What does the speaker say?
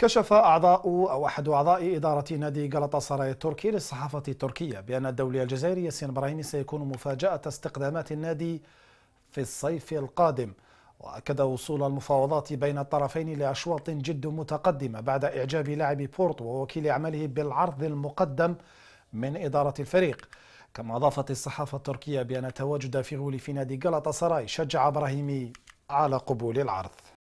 كشف أعضاء أو أحد أعضاء إدارة نادي غلطة سراي التركي للصحافة التركية بأن الدولي الجزائري ياسين إبراهيمي سيكون مفاجأة استقدامات النادي في الصيف القادم، وأكد وصول المفاوضات بين الطرفين لأشواط جد متقدمة بعد إعجاب لاعب بورتو ووكيل أعماله بالعرض المقدم من إدارة الفريق. كما أضافت الصحافة التركية بأن تواجد فيغولي في نادي غلطة سراي شجع إبراهيمي على قبول العرض.